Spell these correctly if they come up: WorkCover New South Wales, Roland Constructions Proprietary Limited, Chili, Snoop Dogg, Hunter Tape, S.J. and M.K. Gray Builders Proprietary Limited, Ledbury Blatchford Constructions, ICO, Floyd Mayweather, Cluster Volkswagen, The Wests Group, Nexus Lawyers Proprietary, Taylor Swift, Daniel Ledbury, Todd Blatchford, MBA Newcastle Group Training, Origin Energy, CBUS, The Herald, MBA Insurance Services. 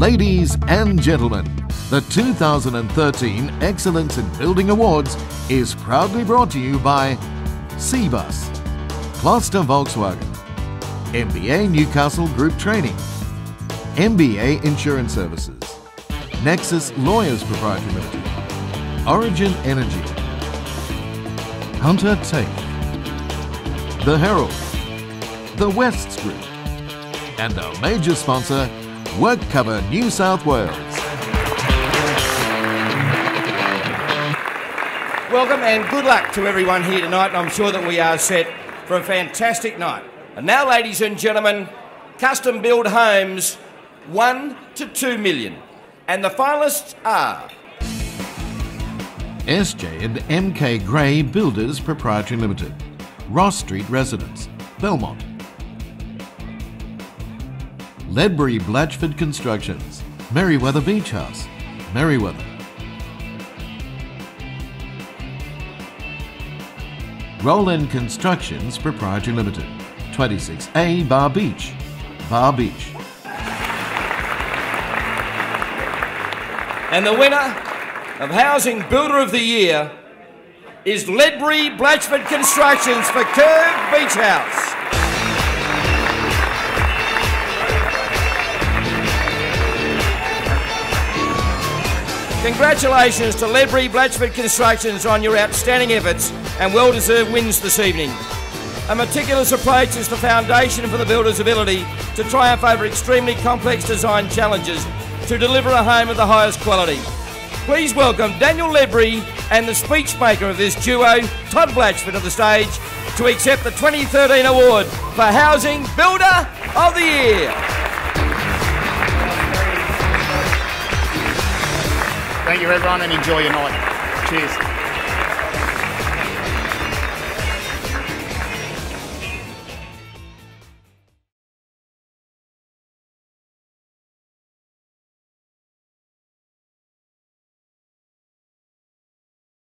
Ladies and gentlemen, the 2013 Excellence in Building Awards is proudly brought to you by CBUS, Cluster Volkswagen, MBA Newcastle Group Training, MBA Insurance Services, Nexus Lawyers Proprietary Limited, Origin Energy, Hunter Tape, The Herald, The Wests Group, and our major sponsor, WorkCover New South Wales. Welcome and good luck to everyone here tonight, and I'm sure that we are set for a fantastic night. And now, ladies and gentlemen, custom build homes 1 to 2 million, and the finalists are S.J. and M.K. Gray Builders Proprietary Limited, Ross Street Residence, Belmont, Ledbury Blatchford Constructions, Merriweather Beach House, Merriweather, Roland Constructions Proprietary Limited, 26A Bar Beach, Bar Beach. And the winner of Housing Builder of the Year is Ledbury Blatchford Constructions for Curve Beach House. Congratulations to Ledbury Blatchford Constructions on your outstanding efforts and well-deserved wins this evening. A meticulous approach is the foundation for the builder's ability to triumph over extremely complex design challenges to deliver a home of the highest quality. Please welcome Daniel Ledbury and the speechmaker of this duo, Todd Blatchford, to the stage to accept the 2013 award for Housing Builder of the Year. Thank you, everyone, and enjoy your night. Cheers.